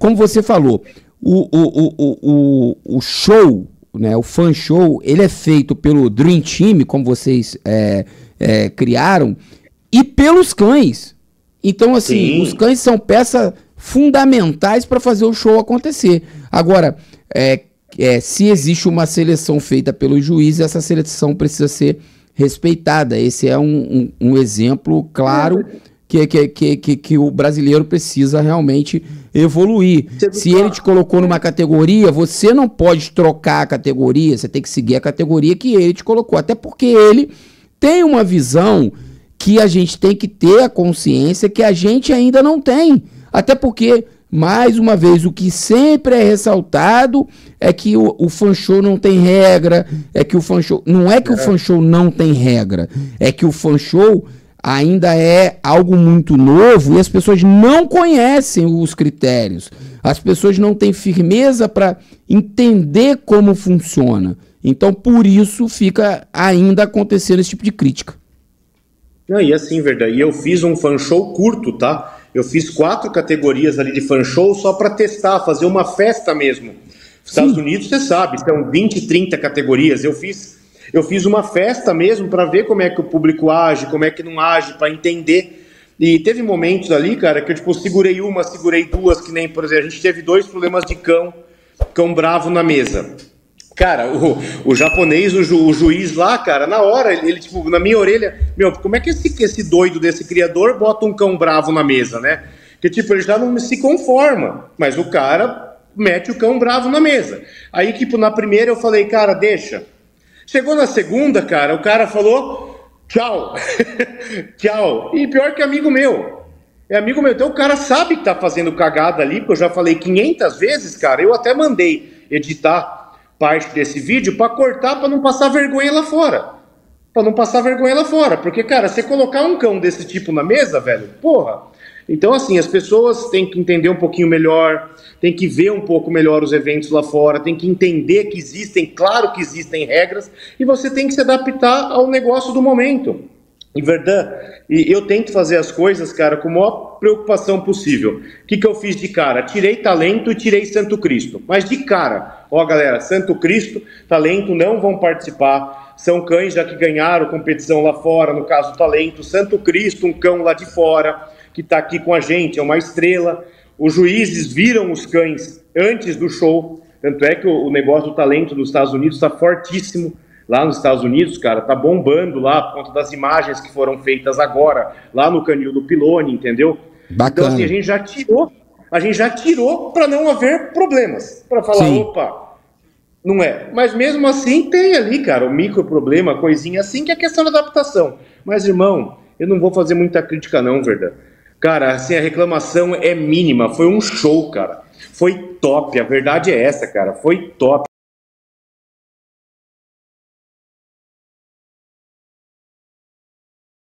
como você falou, o show, né, o fan show, ele é feito pelo Dream Team, como vocês criaram, e pelos cães. Então, assim, sim, os cães são peças fundamentais para fazer o show acontecer. Agora, se existe uma seleção feita pelo juiz, essa seleção precisa ser respeitada. Esse é um exemplo claro que o brasileiro precisa realmente evoluir. Se ele te colocou numa categoria, você não pode trocar a categoria, você tem que seguir a categoria que ele te colocou. Até porque ele tem uma visão que a gente tem que ter a consciência que a gente ainda não tem. Até porque, mais uma vez, o que sempre é ressaltado é que o fan show não tem regra, é que o fan show... Não é que o fan show não tem regra, é que o fan show ainda é algo muito novo e as pessoas não conhecem os critérios. As pessoas não têm firmeza para entender como funciona. Então, por isso, fica ainda acontecendo esse tipo de crítica. Não, e assim, verdade. E eu fiz um fan show curto, tá? Eu fiz 4 categorias ali de fan show só para testar, fazer uma festa mesmo. Nos Estados Unidos, você sabe, são 20, 30 categorias. Eu fiz uma festa mesmo para ver como é que o público age, como é que não age, para entender. E teve momentos ali, cara, que eu tipo, segurei uma, segurei duas, que nem, por exemplo, a gente teve 2 problemas de cão bravo na mesa. Cara, o japonês, o juiz lá, cara, na hora, ele tipo, na minha orelha, meu, como é que esse doido desse criador bota um cão bravo na mesa, né? Que tipo, ele já não se conforma, mas o cara mete o cão bravo na mesa. Aí, tipo, na primeira eu falei, cara, deixa. Chegou na segunda, cara, o cara falou, tchau, tchau. E pior que amigo meu. É amigo meu, então o cara sabe que tá fazendo cagada ali, porque eu já falei 500 vezes, cara, eu até mandei editar parte desse vídeo para cortar, para não passar vergonha lá fora. Para não passar vergonha lá fora. Porque, cara, você colocar um cão desse tipo na mesa, velho, porra. Então, assim, as pessoas têm que entender um pouquinho melhor, têm que ver um pouco melhor os eventos lá fora, têm que entender que existem, claro que existem regras, e você tem que se adaptar ao negócio do momento. Em verdade, e eu tento fazer as coisas, cara, com a maior preocupação possível. O que eu fiz de cara? Tirei Talento e tirei Santo Cristo. Mas de cara, ó galera, Santo Cristo, Talento não vão participar. São cães já que ganharam competição lá fora, no caso Talento. Santo Cristo, um cão lá de fora, que tá aqui com a gente, é uma estrela. Os juízes viram os cães antes do show. Tanto é que o negócio do Talento nos Estados Unidos está fortíssimo. Lá nos Estados Unidos, cara, tá bombando lá por conta das imagens que foram feitas agora, lá no Canil do Pilone, entendeu? Bacana. Então, assim, a gente já tirou para não haver problemas, para falar, sim, opa, não é. Mas mesmo assim tem ali, cara, o micro problema, coisinha assim, que é questão da adaptação. Mas, irmão, eu não vou fazer muita crítica não, verdade? Cara, assim, a reclamação é mínima, foi um show, cara. Foi top, a verdade é essa, cara, foi top.